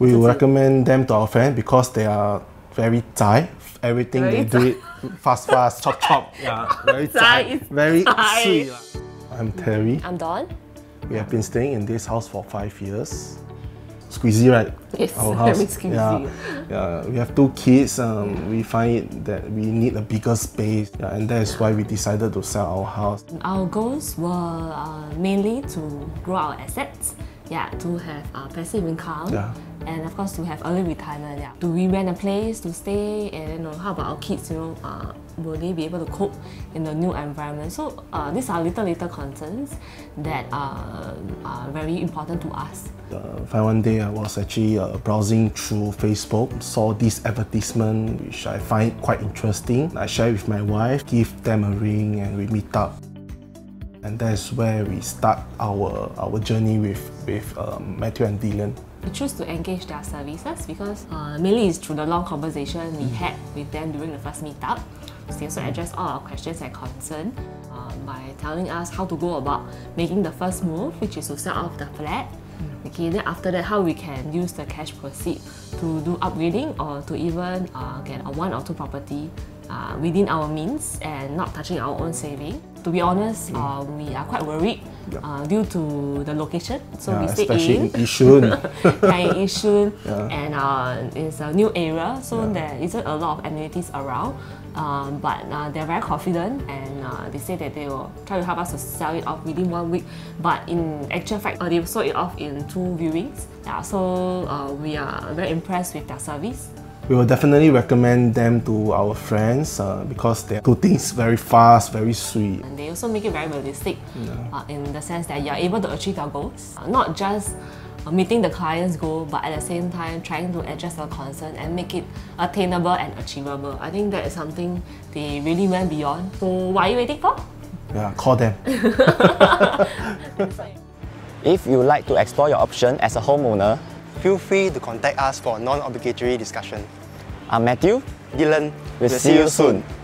We recommend them to our friends because they are very Thai. Everything very they do it fast, chop chop. Yeah, very Thai. Very sweet. I'm Terry. I'm Dawn. We have been staying in this house for 5 years. Squeezy, right? Yes, our house. Very squeezy. Yeah. We have 2 kids. We find that we need a bigger space, and that is why we decided to sell our house. Our goals were mainly to grow our assets. Yeah, to have passive income, and of course to have early retirement. Yeah, do we rent a place to stay, and how about our kids? Will they be able to cope in the new environment? So these are little concerns that are very important to us. One day I was actually browsing through Facebook, saw this advertisement which I find quite interesting. I shared with my wife, give them a ring, and we meet up. And that's where we start our journey with Matthew and Dillon. We choose to engage their services because mainly it's through the long conversation we had with them during the first meetup. They also address all our questions and concerns by telling us how to go about making the first move, which is to sell off the flat. Okay, then after that, how we can use the cash proceeds to do upgrading or to even get a 1 or 2 property within our means and not touching our own saving. To be honest, we are quite worried due to the location. So we stay in Isshun, and it's a new area, so there isn't a lot of amenities around. But they're very confident, and they say that they will try to help us to sell it off within 1 week. But in actual fact, they sold it off in 2 viewings. Yeah, so we are very impressed with their service. We will definitely recommend them to our friends because they do things very fast, very sweet. And they also make it very realistic in the sense that you are able to achieve your goals. Not just meeting the client's goal, but at the same time trying to address their concern and make it attainable and achievable. I think that is something they really went beyond. So what are you waiting for? Yeah, call them. If you would like to explore your option as a homeowner, feel free to contact us for a non-obligatory discussion. I'm Matthew. Dillon. We'll see you soon.